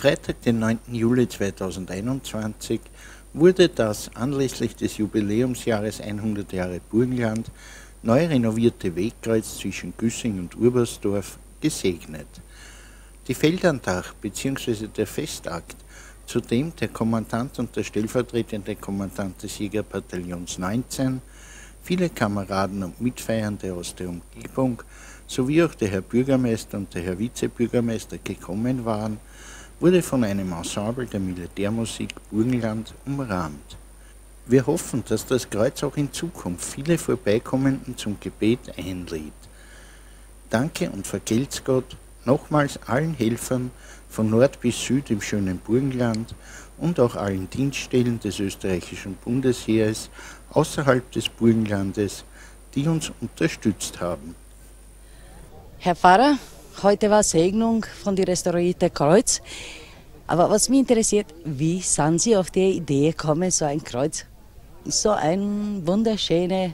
Freitag, den 9. Juli 2021, wurde das anlässlich des Jubiläumsjahres 100 Jahre Burgenland neu renovierte Wegkreuz zwischen Güssing und Urbersdorf gesegnet. Die Feldandacht bzw. der Festakt, zu dem der Kommandant und der stellvertretende Kommandant des Jägerbataillons 19, viele Kameraden und Mitfeiernde aus der Umgebung sowie auch der Herr Bürgermeister und der Herr Vizebürgermeister gekommen waren, wurde von einem Ensemble der Militärmusik Burgenland umrahmt. Wir hoffen, dass das Kreuz auch in Zukunft viele Vorbeikommenden zum Gebet einlädt. Danke und vergelt's Gott nochmals allen Helfern von Nord bis Süd im schönen Burgenland und auch allen Dienststellen des österreichischen Bundesheeres außerhalb des Burgenlandes, die uns unterstützt haben. Herr Pfarrer, heute war Segnung von dem restaurierten Kreuz. Aber was mich interessiert, wie sind Sie auf die Idee gekommen, so ein Kreuz, so ein wunderschönes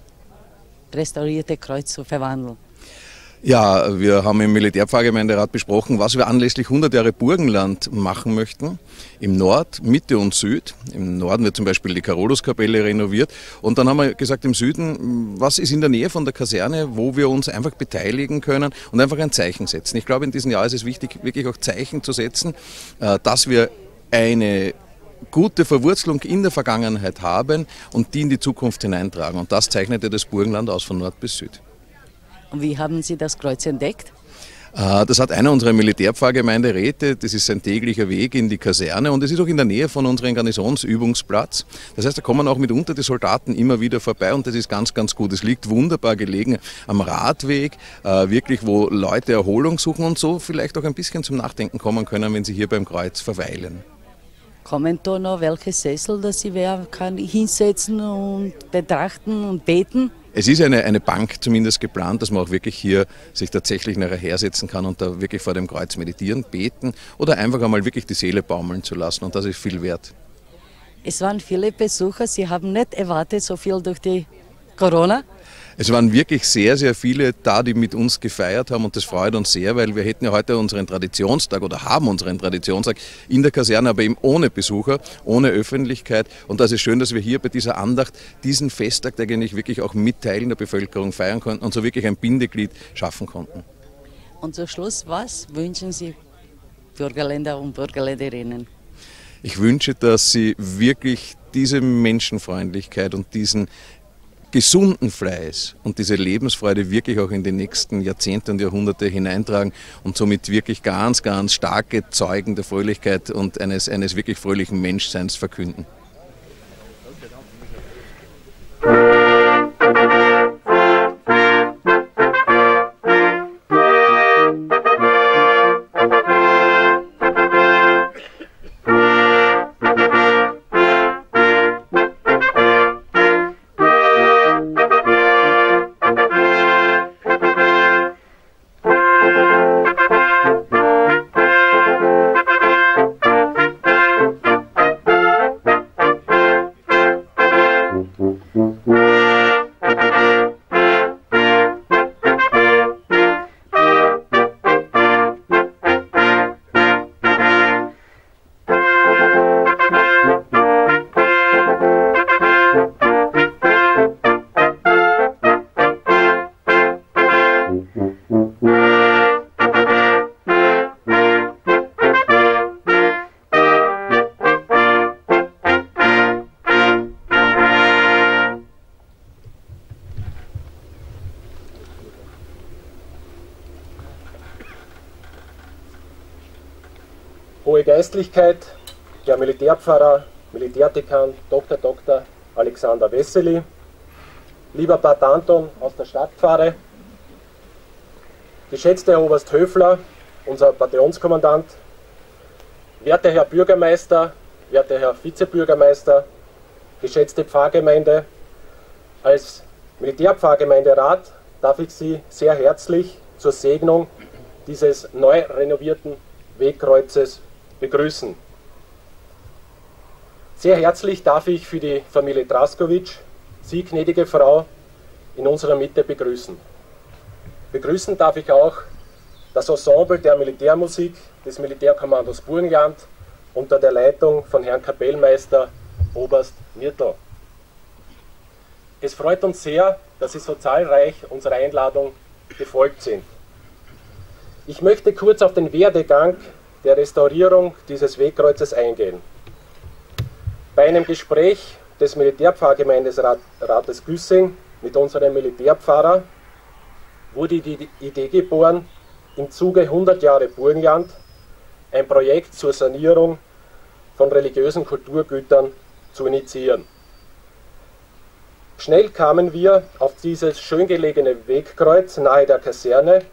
restauriertes Kreuz zu verwandeln? Ja, wir haben im Militärpfarrgemeinderat besprochen, was wir anlässlich 100 Jahre Burgenland machen möchten. Im Nord, Mitte und Süd. Im Norden wird zum Beispiel die Karoluskapelle renoviert. Und dann haben wir gesagt, im Süden, was ist in der Nähe von der Kaserne, wo wir uns einfach beteiligen können und einfach ein Zeichen setzen. Ich glaube, in diesem Jahr ist es wichtig, wirklich auch Zeichen zu setzen, dass wir eine gute Verwurzelung in der Vergangenheit haben und die in die Zukunft hineintragen. Und das zeichnete das Burgenland aus, von Nord bis Süd. Und wie haben Sie das Kreuz entdeckt? Das hat einer unserer Militärpfarrgemeinderäte, das ist ein täglicher Weg in die Kaserne und es ist auch in der Nähe von unserem Garnisonsübungsplatz. Das heißt, da kommen auch mitunter die Soldaten immer wieder vorbei und das ist ganz, ganz gut. Es liegt wunderbar gelegen am Radweg, wirklich wo Leute Erholung suchen und so vielleicht auch ein bisschen zum Nachdenken kommen können, wenn sie hier beim Kreuz verweilen. Kommen da noch welche Sessel, dass sie wer kann hinsetzen und betrachten und beten? Es ist eine Bank zumindest geplant, dass man auch wirklich hier sich tatsächlich nachher hersetzen kann und da wirklich vor dem Kreuz meditieren, beten oder einfach einmal wirklich die Seele baumeln zu lassen und das ist viel wert. Es waren viele Besucher, Sie haben nicht erwartet so viel durch die Corona? Es waren wirklich sehr, sehr viele da, die mit uns gefeiert haben und das freut uns sehr, weil wir hätten ja heute unseren Traditionstag oder haben unseren Traditionstag in der Kaserne, aber eben ohne Besucher, ohne Öffentlichkeit und das ist schön, dass wir hier bei dieser Andacht diesen Festtag eigentlich wirklich auch mit Teilen der Bevölkerung feiern konnten und so wirklich ein Bindeglied schaffen konnten. Und zum Schluss, was wünschen Sie Burgenländer und Burgenländerinnen? Ich wünsche, dass Sie wirklich diese Menschenfreundlichkeit und diesen gesunden Fleiß und diese Lebensfreude wirklich auch in die nächsten Jahrzehnte und Jahrhunderte hineintragen und somit wirklich ganz, ganz starke Zeugen der Fröhlichkeit und eines wirklich fröhlichen Menschseins verkünden. Hohe Geistlichkeit, der Militärpfarrer, Militärdekan Dr. Dr. Alexander Wesseli, lieber Pater Anton aus der Stadtpfarre, geschätzter Herr Oberst Höfler, unser Bataillonskommandant, werter Herr Bürgermeister, werter Herr Vizebürgermeister, geschätzte Pfarrgemeinde, als Militärpfarrgemeinderat darf ich Sie sehr herzlich zur Segnung dieses neu renovierten Wegkreuzes begrüßen. Sehr herzlich darf ich für die Familie Draskovits Sie, gnädige Frau, in unserer Mitte begrüßen. Begrüßen darf ich auch das Ensemble der Militärmusik des Militärkommandos Burgenland unter der Leitung von Herrn Kapellmeister Oberst Mirtl. Es freut uns sehr, dass Sie so zahlreich unserer Einladung gefolgt sind. Ich möchte kurz auf den Werdegang der Restaurierung dieses Wegkreuzes eingehen. Bei einem Gespräch des Militärpfarrgemeinderates Güssing mit unserem Militärpfarrer wurde die Idee geboren, im Zuge 100 Jahre Burgenland ein Projekt zur Sanierung von religiösen Kulturgütern zu initiieren. Schnell kamen wir auf dieses schön gelegene Wegkreuz nahe der Kaserne,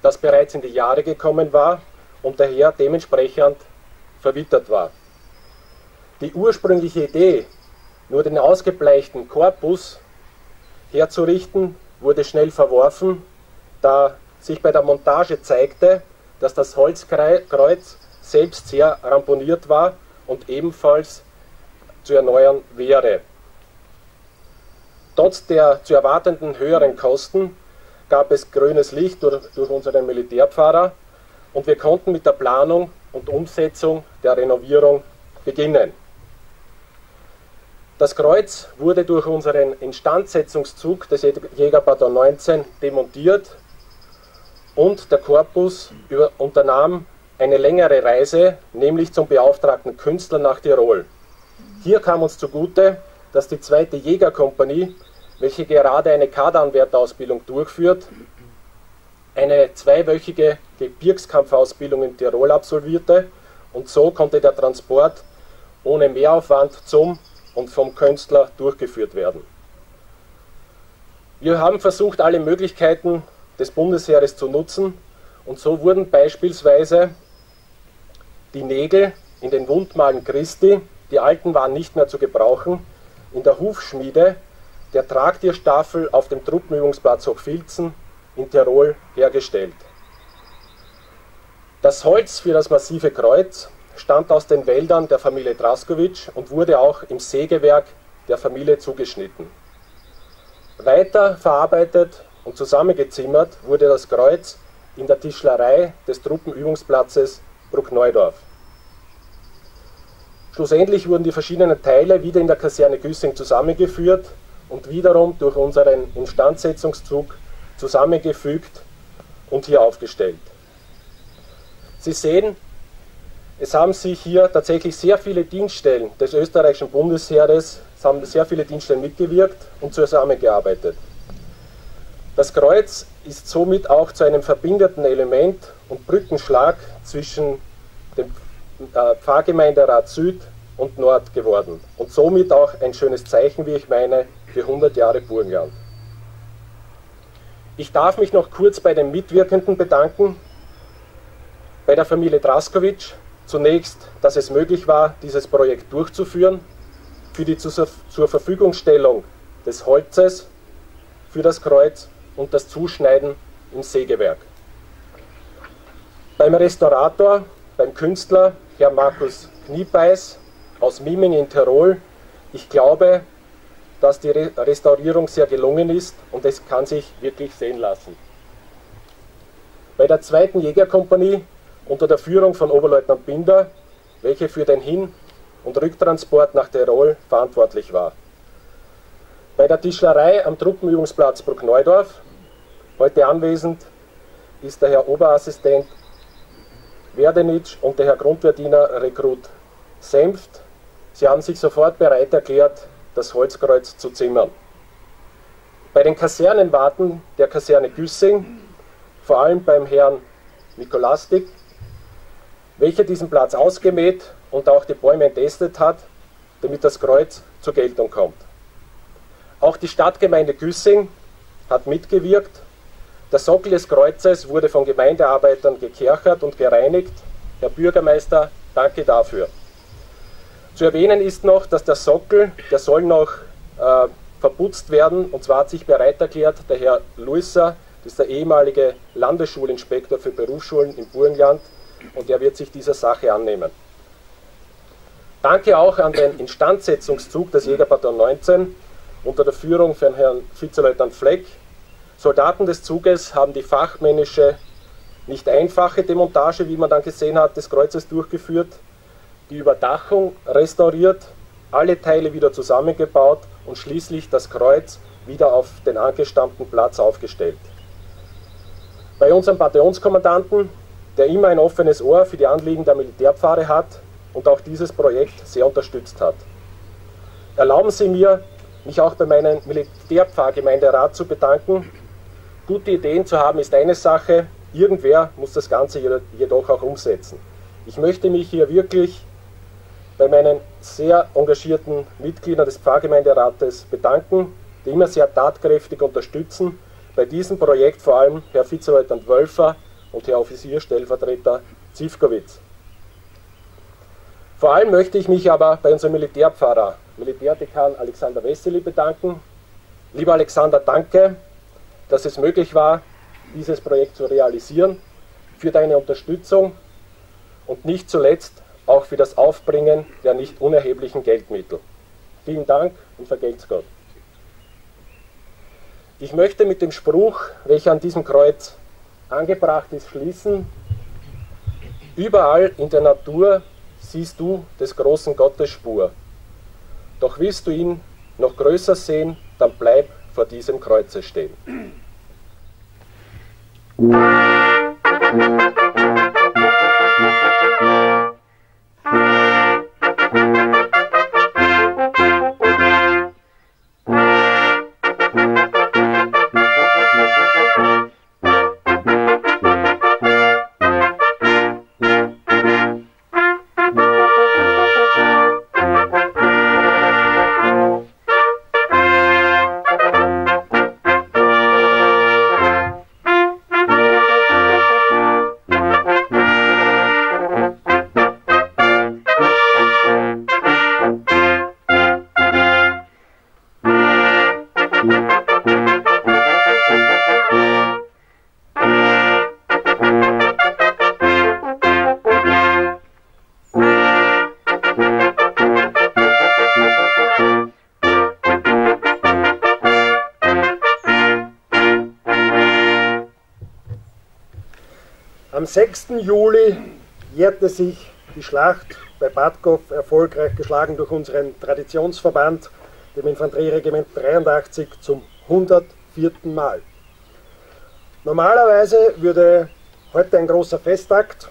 das bereits in die Jahre gekommen war und daher dementsprechend verwittert war. Die ursprüngliche Idee, nur den ausgebleichten Korpus herzurichten, wurde schnell verworfen, da sich bei der Montage zeigte, dass das Holzkreuz selbst sehr ramponiert war und ebenfalls zu erneuern wäre. Trotz der zu erwartenden höheren Kosten gab es grünes Licht durch unseren Militärpfarrer und wir konnten mit der Planung und Umsetzung der Renovierung beginnen. Das Kreuz wurde durch unseren Instandsetzungszug des Jägerbataillon 19 demontiert und der Korpus unternahm eine längere Reise, nämlich zum beauftragten Künstler nach Tirol. Hier kam uns zugute, dass die 2. Jägerkompanie, welche gerade eine Kadanwärterausbildung durchführt, eine 2-wöchige Gebirgskampfausbildung in Tirol absolvierte und so konnte der Transport ohne Mehraufwand zum und vom Künstler durchgeführt werden. Wir haben versucht, alle Möglichkeiten des Bundesheeres zu nutzen und so wurden beispielsweise die Nägel in den Wundmalen Christi, die alten waren nicht mehr zu gebrauchen, in der Hufschmiede der Tragtierstaffel auf dem Truppenübungsplatz Hochfilzen in Tirol hergestellt. Das Holz für das massive Kreuz stammt aus den Wäldern der Familie Draskovits und wurde auch im Sägewerk der Familie zugeschnitten. Weiter verarbeitet und zusammengezimmert wurde das Kreuz in der Tischlerei des Truppenübungsplatzes Bruckneudorf. Schlussendlich wurden die verschiedenen Teile wieder in der Kaserne Güssing zusammengeführt und wiederum durch unseren Instandsetzungszug zusammengefügt und hier aufgestellt. Sie sehen, es haben sich hier tatsächlich sehr viele Dienststellen des österreichischen Bundesheeres, es haben sehr viele Dienststellen mitgewirkt und zusammengearbeitet. Das Kreuz ist somit auch zu einem verbindenden Element und Brückenschlag zwischen dem Pfarrgemeinderat Süd und Nord geworden und somit auch ein schönes Zeichen, wie ich meine, für 100 Jahre Burgenland. Ich darf mich noch kurz bei den Mitwirkenden bedanken, bei der Familie Draskowitsch zunächst, dass es möglich war, dieses Projekt durchzuführen, für die zur Verfügungstellung des Holzes, für das Kreuz und das Zuschneiden im Sägewerk. Beim Restaurator, beim Künstler, Herr Markus Kniepeis aus Miming in Tirol, ich glaube, dass die Restaurierung sehr gelungen ist und es kann sich wirklich sehen lassen. Bei der 2. Jägerkompanie unter der Führung von Oberleutnant Binder, welche für den Hin- und Rücktransport nach Tirol verantwortlich war. Bei der Tischlerei am Truppenübungsplatz Bruckneudorf, heute anwesend, ist der Herr Oberassistent Werdenitsch und der Herr Grundverdiener Rekrut Senft. Sie haben sich sofort bereit erklärt, das Holzkreuz zu zimmern. Bei den Kasernenwarten der Kaserne Güssing, vor allem beim Herrn Nikolastic, welcher diesen Platz ausgemäht und auch die Bäume entästet hat, damit das Kreuz zur Geltung kommt. Auch die Stadtgemeinde Güssing hat mitgewirkt. Der Sockel des Kreuzes wurde von Gemeindearbeitern gekerchert und gereinigt. Herr Bürgermeister, danke dafür. Zu erwähnen ist noch, dass der Sockel, der soll noch verputzt werden, und zwar hat sich bereit erklärt der Herr Luisser, das ist der ehemalige Landesschulinspektor für Berufsschulen im Burgenland, und er wird sich dieser Sache annehmen. Danke auch an den Instandsetzungszug des Jägerbataillon 19, unter der Führung von Herrn Vizeleutnant Fleck. Soldaten des Zuges haben die fachmännische, nicht einfache Demontage, wie man dann gesehen hat, des Kreuzes durchgeführt. die Überdachung restauriert, alle Teile wieder zusammengebaut und schließlich das Kreuz wieder auf den angestammten Platz aufgestellt. Bei unserem Bataillonskommandanten, der immer ein offenes Ohr für die Anliegen der Militärpfarre hat und auch dieses Projekt sehr unterstützt hat. Erlauben Sie mir, mich auch bei meinem Militärpfarrgemeinderat zu bedanken. Gute Ideen zu haben ist eine Sache, irgendwer muss das Ganze jedoch auch umsetzen. Ich möchte mich hier wirklich bei meinen sehr engagierten Mitgliedern des Pfarrgemeinderates bedanken, die immer sehr tatkräftig unterstützen, bei diesem Projekt vor allem Herr Vizeleutnant Wölfer und Herr Offizier-Stellvertreter Zivkowitz. Vor allem möchte ich mich aber bei unserem Militärpfarrer, Militärdekan Alexander Wesseli, bedanken. Lieber Alexander, danke, dass es möglich war, dieses Projekt zu realisieren, für deine Unterstützung und nicht zuletzt auch für das Aufbringen der nicht unerheblichen Geldmittel. Vielen Dank und vergelt's Gott. Ich möchte mit dem Spruch, welcher an diesem Kreuz angebracht ist, schließen. Überall in der Natur siehst du des großen Gottes Spur. Doch willst du ihn noch größer sehen, dann bleib vor diesem Kreuze stehen. Am 6. Juli jährte sich die Schlacht bei Badkov, erfolgreich geschlagen durch unseren Traditionsverband, dem Infanterieregiment 83, zum 104. Mal. Normalerweise würde heute ein großer Festakt,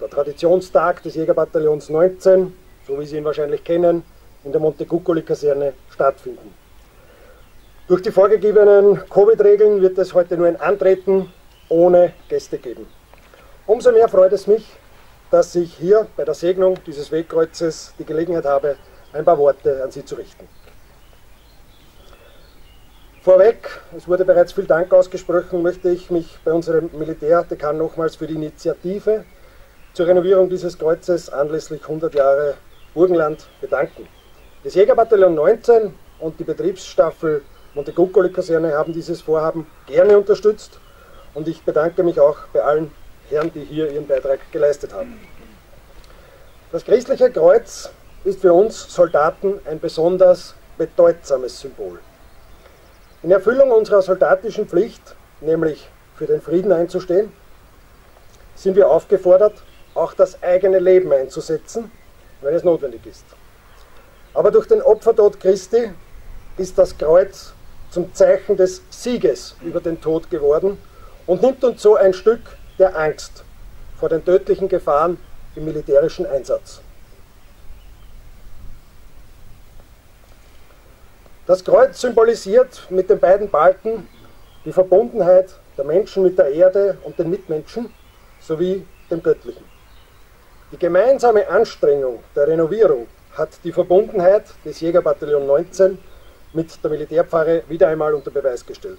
der Traditionstag des Jägerbataillons 19, so wie Sie ihn wahrscheinlich kennen, in der Montecuccoli-Kaserne stattfinden. Durch die vorgegebenen Covid-Regeln wird es heute nur ein Antreten ohne Gäste geben. Umso mehr freut es mich, dass ich hier bei der Segnung dieses Wegkreuzes die Gelegenheit habe, ein paar Worte an Sie zu richten. Vorweg, es wurde bereits viel Dank ausgesprochen, möchte ich mich bei unserem Militärdekan nochmals für die Initiative zur Renovierung dieses Kreuzes anlässlich 100 Jahre Burgenland bedanken. Das Jägerbataillon 19 und die Betriebsstaffel Montecuccoli-Kaserne haben dieses Vorhaben gerne unterstützt und ich bedanke mich auch bei allen Herren, die hier ihren Beitrag geleistet haben. Das christliche Kreuz ist für uns Soldaten ein besonders bedeutsames Symbol. In Erfüllung unserer soldatischen Pflicht, nämlich für den Frieden einzustehen, sind wir aufgefordert, auch das eigene Leben einzusetzen, wenn es notwendig ist. Aber durch den Opfertod Christi ist das Kreuz zum Zeichen des Sieges über den Tod geworden und nimmt uns so ein Stück der Angst vor den tödlichen Gefahren im militärischen Einsatz. Das Kreuz symbolisiert mit den beiden Balken die Verbundenheit der Menschen mit der Erde und den Mitmenschen sowie dem Göttlichen. Die gemeinsame Anstrengung der Renovierung hat die Verbundenheit des Jägerbataillon 19 mit der Militärpfarre wieder einmal unter Beweis gestellt.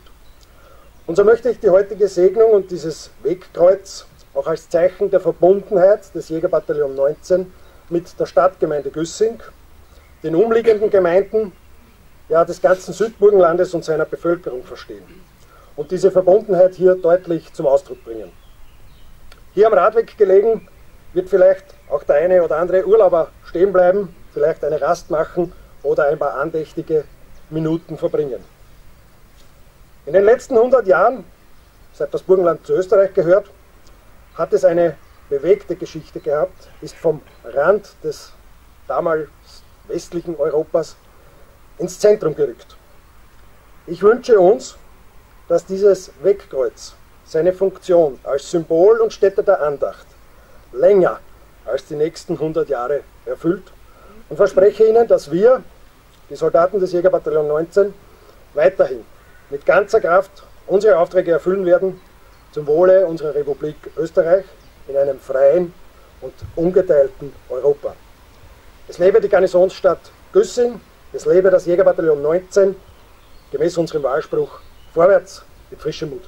Und so möchte ich die heutige Segnung und dieses Wegkreuz auch als Zeichen der Verbundenheit des Jägerbataillon 19 mit der Stadtgemeinde Güssing, den umliegenden Gemeinden, ja des ganzen Südburgenlandes und seiner Bevölkerung verstehen und diese Verbundenheit hier deutlich zum Ausdruck bringen. Hier am Radweg gelegen wird vielleicht auch der eine oder andere Urlauber stehen bleiben, vielleicht eine Rast machen oder ein paar andächtige Minuten verbringen. In den letzten 100 Jahren, seit das Burgenland zu Österreich gehört, hat es eine bewegte Geschichte gehabt, ist vom Rand des damals westlichen Europas ins Zentrum gerückt. Ich wünsche uns, dass dieses Wegkreuz seine Funktion als Symbol und Stätte der Andacht länger als die nächsten 100 Jahre erfüllt und verspreche Ihnen, dass wir, die Soldaten des Jägerbataillon 19, weiterhin mit ganzer Kraft unsere Aufträge erfüllen werden, zum Wohle unserer Republik Österreich in einem freien und ungeteilten Europa. Es lebe die Garnisonsstadt Güssing, es lebe das Jägerbataillon 19, gemäß unserem Wahlspruch, vorwärts mit frischem Mut.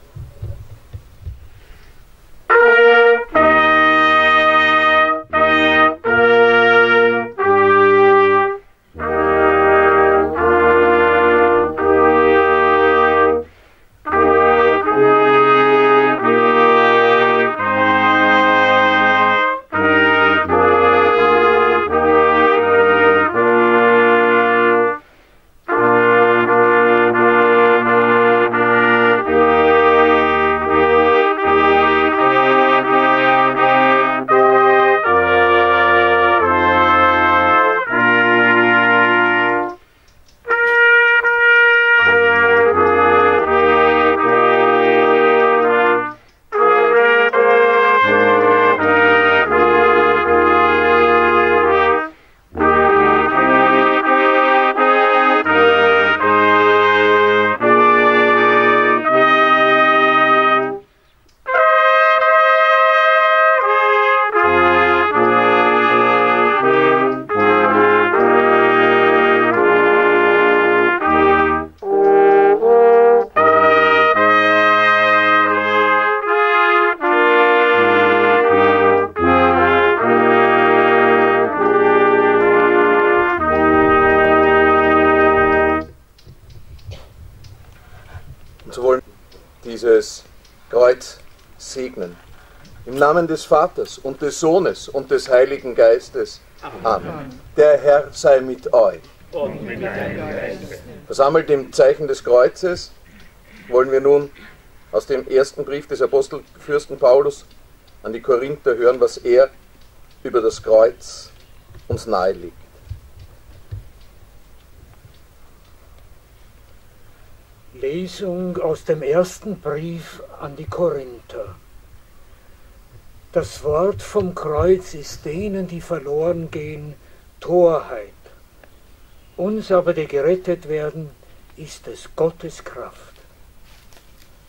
Dieses Kreuz segnen. Im Namen des Vaters und des Sohnes und des Heiligen Geistes. Amen. Der Herr sei mit euch. Und mit deinem Geist. Versammelt im Zeichen des Kreuzes wollen wir nun aus dem ersten Brief des Apostelfürsten Paulus an die Korinther hören, was er über das Kreuz uns nahelegt. Lesung aus dem ersten Brief an die Korinther. Das Wort vom Kreuz ist denen, die verloren gehen, Torheit. Uns aber, die gerettet werden, ist es Gottes Kraft.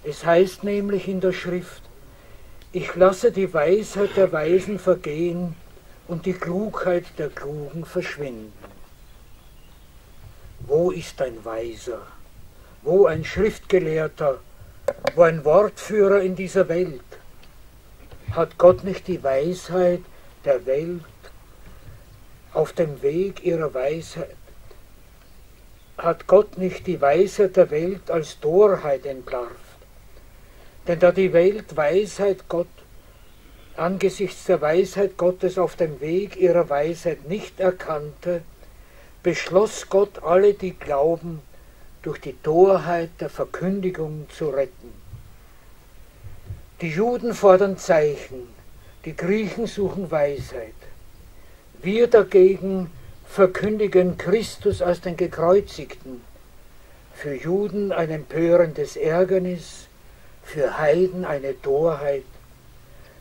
Es heißt nämlich in der Schrift, ich lasse die Weisheit der Weisen vergehen und die Klugheit der Klugen verschwinden. Wo ist ein Weiser? Wo ein Schriftgelehrter, wo ein Wortführer in dieser Welt? Hat Gott nicht die Weisheit der Welt auf dem Weg ihrer Weisheit? Hat Gott nicht die Weisheit der Welt als Torheit entlarvt? Denn da die Welt Weisheit Gott angesichts der Weisheit Gottes auf dem Weg ihrer Weisheit nicht erkannte, beschloss Gott, alle, die glauben, durch die Torheit der Verkündigung zu retten. Die Juden fordern Zeichen, die Griechen suchen Weisheit. Wir dagegen verkündigen Christus als den Gekreuzigten, für Juden ein empörendes Ärgernis, für Heiden eine Torheit,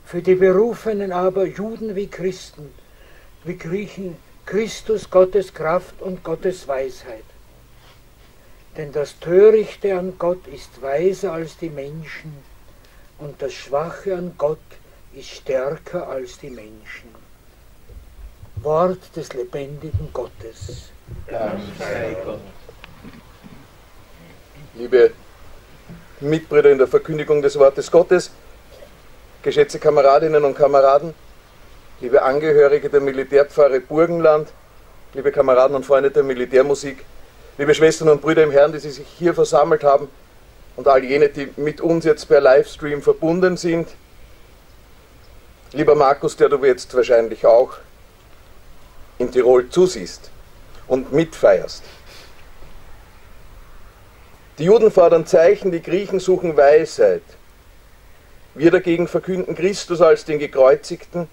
für die Berufenen aber, Juden wie Christen, wie Griechen, Christus Gottes Kraft und Gottes Weisheit. Denn das Törichte an Gott ist weiser als die Menschen und das Schwache an Gott ist stärker als die Menschen. Wort des lebendigen Gottes. Dank sei Gott. Liebe Mitbrüder in der Verkündigung des Wortes Gottes, geschätzte Kameradinnen und Kameraden, liebe Angehörige der Militärpfarre Burgenland, liebe Kameraden und Freunde der Militärmusik, liebe Schwestern und Brüder im Herrn, die sich hier versammelt haben und all jene, die mit uns jetzt per Livestream verbunden sind. Lieber Markus, der du jetzt wahrscheinlich auch in Tirol zusiehst und mitfeierst. Die Juden fordern Zeichen, die Griechen suchen Weisheit. Wir dagegen verkünden Christus als den Gekreuzigten,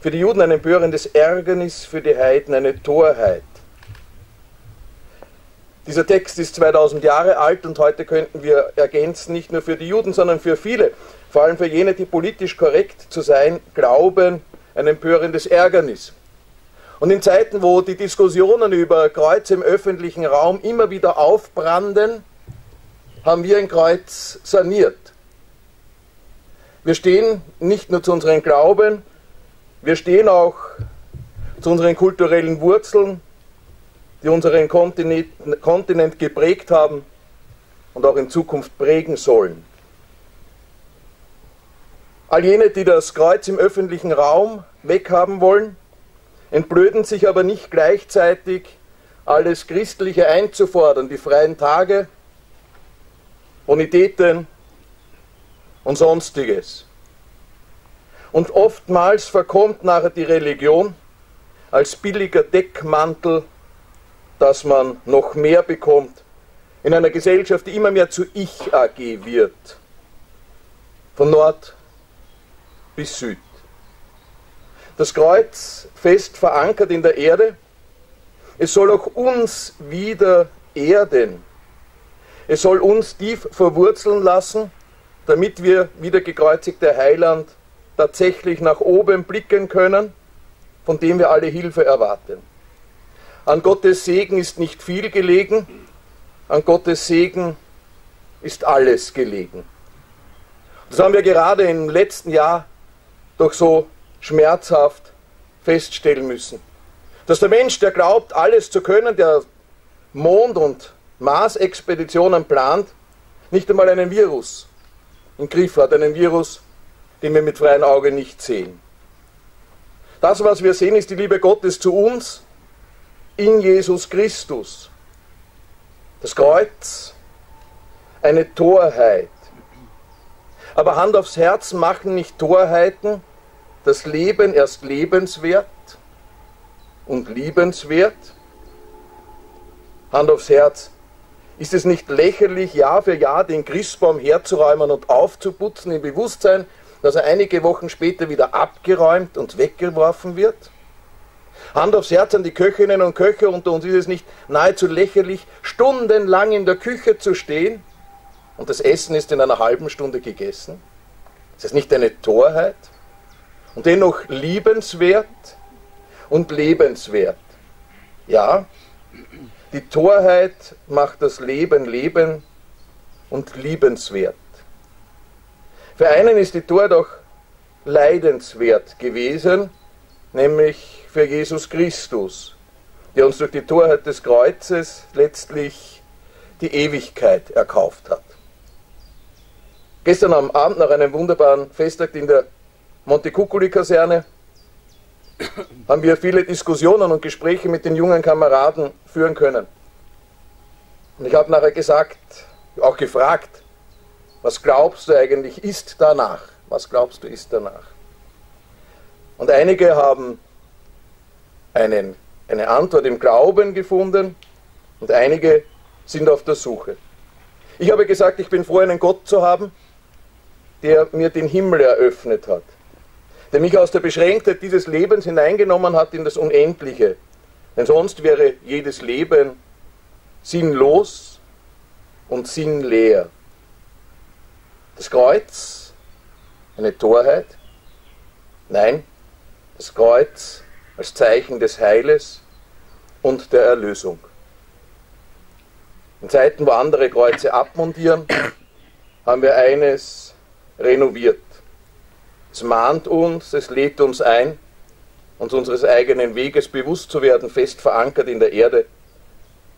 für die Juden ein empörendes Ärgernis, für die Heiden eine Torheit. Dieser Text ist 2000 Jahre alt und heute könnten wir ergänzen, nicht nur für die Juden, sondern für viele, vor allem für jene, die politisch korrekt zu sein glauben, ein empörendes Ärgernis. Und in Zeiten, wo die Diskussionen über Kreuz im öffentlichen Raum immer wieder aufbranden, haben wir ein Kreuz saniert. Wir stehen nicht nur zu unseren Glauben, wir stehen auch zu unseren kulturellen Wurzeln, die unseren Kontinent geprägt haben und auch in Zukunft prägen sollen. All jene, die das Kreuz im öffentlichen Raum weghaben wollen, entblöden sich aber nicht gleichzeitig, alles Christliche einzufordern, die freien Tage, Bonitäten und Sonstiges. Und oftmals verkommt nachher die Religion als billiger Deckmantel, dass man noch mehr bekommt, in einer Gesellschaft, die immer mehr zu Ich-AG wird, von Nord bis Süd. Das Kreuz fest verankert in der Erde, es soll auch uns wieder erden, es soll uns tief verwurzeln lassen, damit wir, wie der gekreuzigte Heiland, tatsächlich nach oben blicken können, von dem wir alle Hilfe erwarten. An Gottes Segen ist nicht viel gelegen, an Gottes Segen ist alles gelegen. Das haben wir gerade im letzten Jahr doch so schmerzhaft feststellen müssen. Dass der Mensch, der glaubt, alles zu können, der Mond- und Mars-Expeditionen plant, nicht einmal einen Virus im Griff hat, einen Virus, den wir mit freiem Auge nicht sehen. Das, was wir sehen, ist die Liebe Gottes zu uns, in Jesus Christus. Das Kreuz, eine Torheit. Aber Hand aufs Herz, machen nicht Torheiten das Leben erst lebenswert und liebenswert? Hand aufs Herz, ist es nicht lächerlich, Jahr für Jahr den Christbaum herzuräumen und aufzuputzen, im Bewusstsein, dass er einige Wochen später wieder abgeräumt und weggeworfen wird? Hand aufs Herz an die Köchinnen und Köche unter uns, ist es nicht nahezu lächerlich, stundenlang in der Küche zu stehen und das Essen ist in einer halben Stunde gegessen? Ist es nicht eine Torheit und dennoch liebenswert und lebenswert? Ja, die Torheit macht das Leben leben und liebenswert. Für einen ist die Torheit auch leidenswert gewesen, nämlich für Jesus Christus, der uns durch die Torheit des Kreuzes letztlich die Ewigkeit erkauft hat. Gestern am Abend, nach einem wunderbaren Festakt in der Montecuccoli-Kaserne, haben wir viele Diskussionen und Gespräche mit den jungen Kameraden führen können. Und ich habe nachher gesagt, auch gefragt, was glaubst du eigentlich ist danach? Was glaubst du ist danach? Und einige haben eine Antwort im Glauben gefunden und einige sind auf der Suche. Ich habe gesagt, ich bin froh, einen Gott zu haben, der mir den Himmel eröffnet hat, der mich aus der Beschränktheit dieses Lebens hineingenommen hat in das Unendliche. Denn sonst wäre jedes Leben sinnlos und sinnleer. Das Kreuz, eine Torheit? Nein, das Kreuz als Zeichen des Heiles und der Erlösung. In Zeiten, wo andere Kreuze abmontieren, haben wir eines renoviert. Es mahnt uns, es lädt uns ein, uns unseres eigenen Weges bewusst zu werden, fest verankert in der Erde,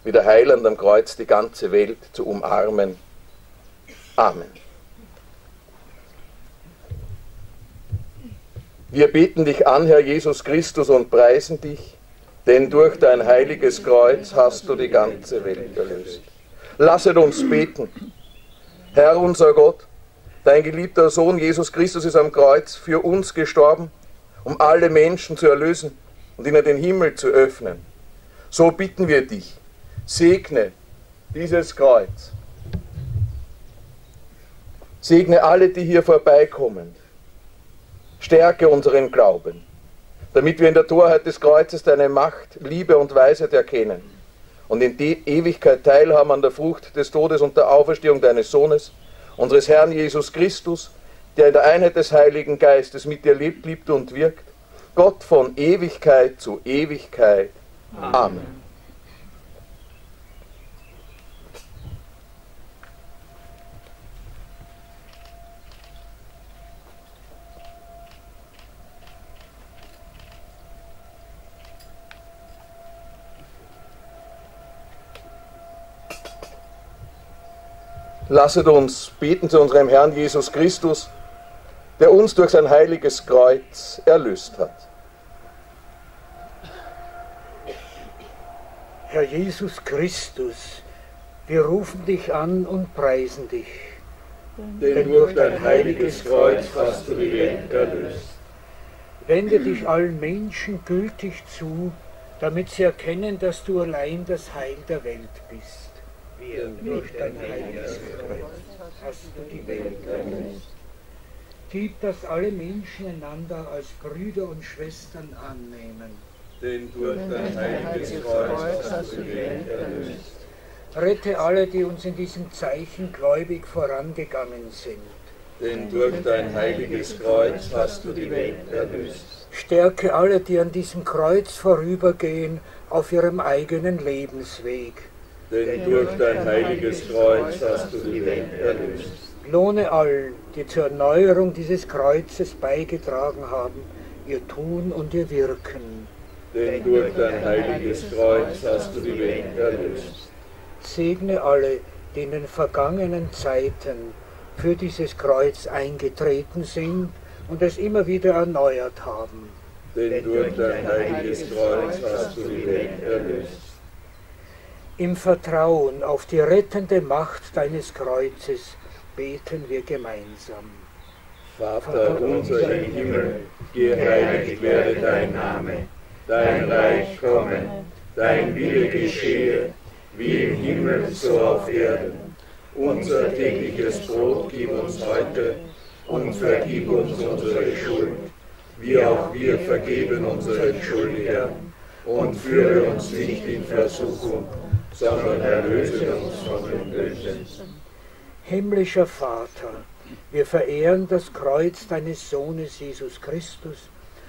wie der Heiland am Kreuz die ganze Welt zu umarmen. Amen. Wir beten dich an, Herr Jesus Christus, und preisen dich, denn durch dein heiliges Kreuz hast du die ganze Welt erlöst. Lasset uns beten. Herr unser Gott, dein geliebter Sohn Jesus Christus ist am Kreuz für uns gestorben, um alle Menschen zu erlösen und ihnen den Himmel zu öffnen. So bitten wir dich, segne dieses Kreuz. Segne alle, die hier vorbeikommen. Stärke unseren Glauben, damit wir in der Torheit des Kreuzes deine Macht, Liebe und Weisheit erkennen und in die Ewigkeit teilhaben an der Frucht des Todes und der Auferstehung deines Sohnes, unseres Herrn Jesus Christus, der in der Einheit des Heiligen Geistes mit dir lebt, liebt und wirkt, Gott von Ewigkeit zu Ewigkeit. Amen. Lasset uns beten zu unserem Herrn Jesus Christus, der uns durch sein heiliges Kreuz erlöst hat. Herr Jesus Christus, wir rufen dich an und preisen dich. Denn durch dein heiliges Kreuz hast du die Welt erlöst. Wende dich allen Menschen gültig zu, damit sie erkennen, dass du allein das Heil der Welt bist. Wir durch dein heiliges Kreuz hast du die Welt erlöst. Gib, dass alle Menschen einander als Brüder und Schwestern annehmen. Denn durch dein heiliges Kreuz hast du die Welt erlöst. Rette alle, die uns in diesem Zeichen gläubig vorangegangen sind. Denn durch dein heiliges Kreuz hast du die Welt erlöst. Stärke alle, die an diesem Kreuz vorübergehen, auf ihrem eigenen Lebensweg. Denn durch dein heiliges Kreuz hast du die Welt erlöst. Lohne allen, die zur Erneuerung dieses Kreuzes beigetragen haben, ihr Tun und ihr Wirken. Denn durch dein heiliges Kreuz hast du die Welt erlöst. Segne alle, die in den vergangenen Zeiten für dieses Kreuz eingetreten sind und es immer wieder erneuert haben. Denn durch dein heiliges Kreuz hast du die Welt erlöst. Im Vertrauen auf die rettende Macht deines Kreuzes beten wir gemeinsam. Vater unser im Himmel, geheiligt werde dein Name, dein Reich komme, dein Wille geschehe, wie im Himmel so auf Erden. Unser tägliches Brot gib uns heute und vergib uns unsere Schuld, wie auch wir vergeben unseren Schuldigern. Und führe uns nicht in Versuchung, sondern erlöse uns von dem Bösen. Himmlischer Vater, wir verehren das Kreuz deines Sohnes Jesus Christus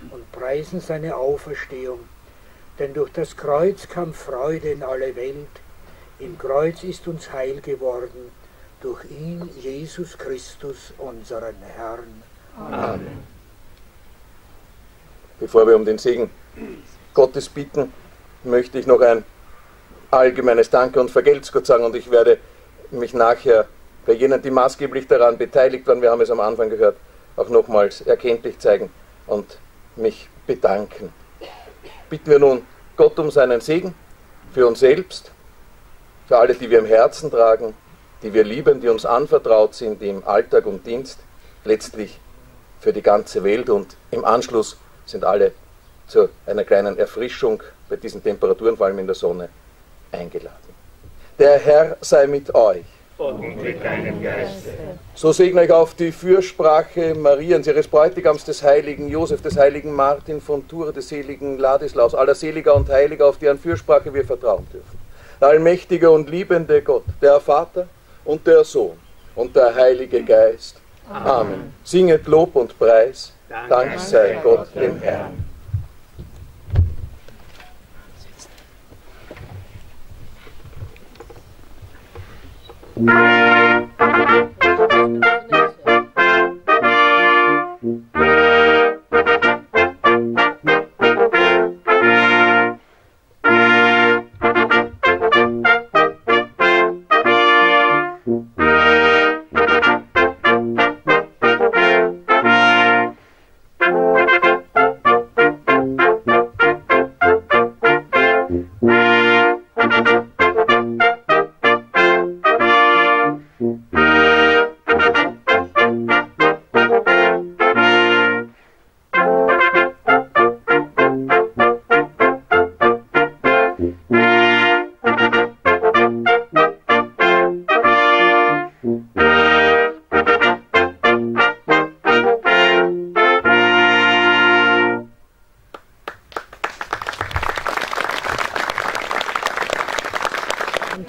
und preisen seine Auferstehung, denn durch das Kreuz kam Freude in alle Welt, im Kreuz ist uns heil geworden, durch ihn Jesus Christus, unseren Herrn. Amen. Bevor wir um den Segen Gottes bitten, möchte ich noch ein allgemeines Danke und Vergelt's Gott sagen, und ich werde mich nachher bei jenen, die maßgeblich daran beteiligt waren, wir haben es am Anfang gehört, auch nochmals erkenntlich zeigen und mich bedanken. Bitten wir nun Gott um seinen Segen für uns selbst, für alle, die wir im Herzen tragen, die wir lieben, die uns anvertraut sind, die im Alltag und Dienst, letztlich für die ganze Welt, und im Anschluss sind alle zu einer kleinen Erfrischung bei diesen Temperaturen, vor allem in der Sonne, eingeladen. Der Herr sei mit euch. Und mit deinem Geiste. So segne ich auf die Fürsprache Mariens, ihres Bräutigams, des heiligen Josef, des heiligen Martin von Tours, des seligen Ladislaus, aller Seliger und Heiliger, auf deren Fürsprache wir vertrauen dürfen. Der allmächtige und liebende Gott, der Vater und der Sohn und der Heilige Geist. Amen. Amen. Singet Lob und Preis. Dank sei Gott, dem Herrn.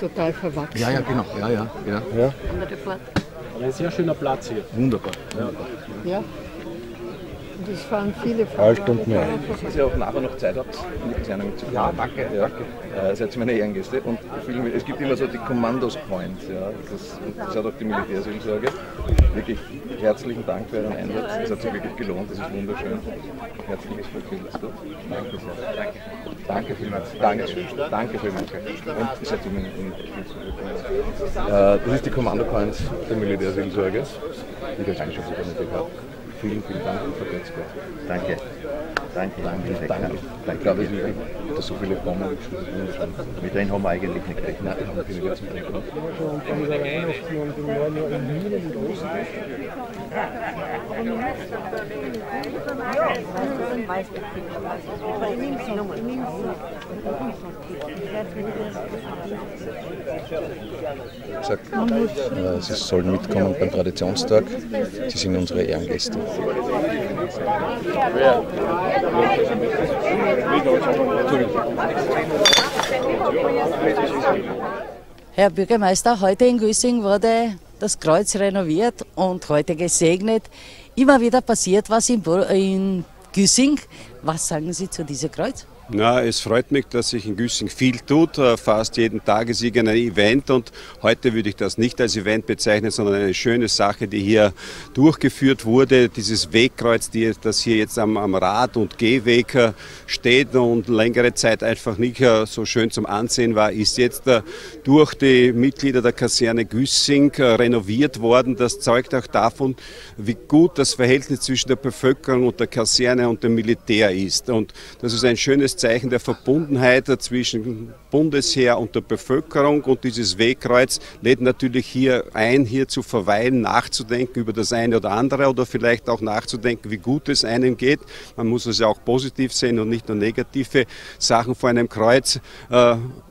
total verwachsen. Ja, ja, genau. Ja, ja, ja. Ja. Aber ein sehr schöner Platz hier. Wunderbar. Wunderbar. Ja. Und es fahren viele Stunden mehr. Dass ihr auch nachher noch Zeit habt, in die Kleinen zu fahren. Ja, danke. Ja, danke. Seid meine Ehrengäste. Und es gibt immer so die Kommandos-Points. Ja. Das hat auch die Militärseelsorge. Wirklich herzlichen Dank für euren Einsatz. Es hat sich wirklich gelohnt. Das ist wunderschön. Herzliches Vergnügen. Danke sehr. Danke. Danke vielmals. Danke. Danke vielmals. Und seid ihr mit. Das ist die Kommando-Points der Militärseelsorge. Die der Reinschaffung hat. Vielen, vielen Dank, Frau Götzko. Danke. Danke. Danke. Danke. Ich glaube, dass so viele kommen. Mit denen haben wir eigentlich nicht gerechnet. Nein, haben wir nicht gerechnet. Sie sollen mitkommen beim Traditionstag. Sie sind unsere Ehrengäste. Herr Bürgermeister, heute in Güssing wurde das Kreuz renoviert und heute gesegnet. Immer wieder passiert was in Güssing. Was sagen Sie zu diesem Kreuz? Na, es freut mich, dass sich in Güssing viel tut. Fast jeden Tag ist irgendein Event und heute würde ich das nicht als Event bezeichnen, sondern eine schöne Sache, die hier durchgeführt wurde. Dieses Wegkreuz, das hier jetzt am Rad- und Gehweg steht und längere Zeit einfach nicht so schön zum Ansehen war, ist jetzt durch die Mitglieder der Kaserne Güssing renoviert worden. Das zeugt auch davon, wie gut das Verhältnis zwischen der Bevölkerung und der Kaserne und dem Militär ist. Und das ist ein schönes Zeichen der Verbundenheit zwischen Bundesheer und der Bevölkerung, und dieses Wegkreuz lädt natürlich hier ein, hier zu verweilen, nachzudenken über das eine oder andere oder vielleicht auch nachzudenken, wie gut es einem geht. Man muss es ja auch positiv sehen und nicht nur negative Sachen vor einem Kreuz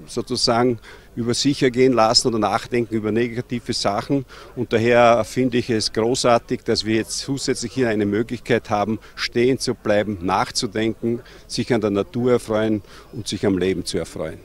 sozusagen über sich ergehen lassen oder nachdenken über negative Sachen. Und daher finde ich es großartig, dass wir jetzt zusätzlich hier eine Möglichkeit haben, stehen zu bleiben, nachzudenken, sich an der Natur erfreuen und sich am Leben zu erfreuen.